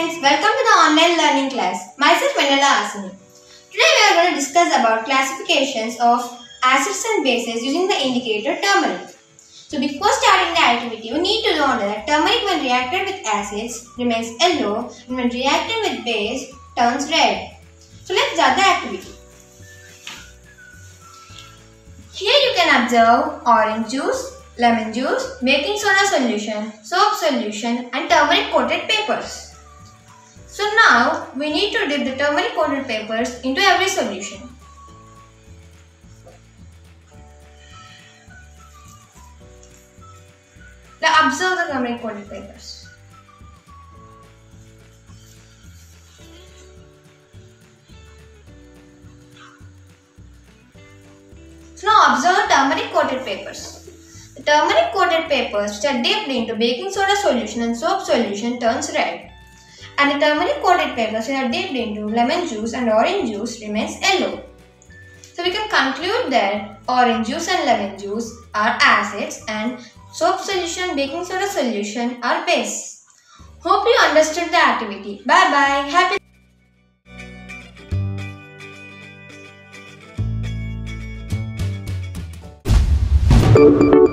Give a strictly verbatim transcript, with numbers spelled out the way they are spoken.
friends, welcome to the online learning class. Myself Vennela Hasini. Today we are going to discuss about classifications of acids and bases using the indicator turmeric. So before starting the activity, you need to know that turmeric when reacted with acids remains yellow and when reacted with base turns red. So let's start the activity. Here you can observe orange juice, lemon juice, baking soda solution, soap solution and turmeric coated papers. So now we need to dip the turmeric coated papers into every solution. Now observe the turmeric coated papers. So now observe the turmeric coated papers. The turmeric coated papers which are dipped into baking soda solution and soap solution turns red, and the turmeric coated papers which are dipped into lemon juice and orange juice remains yellow. So we can conclude that orange juice and lemon juice are acids and soap solution and baking soda solution are base. Hope you understood the activity. Bye bye. Happy learning.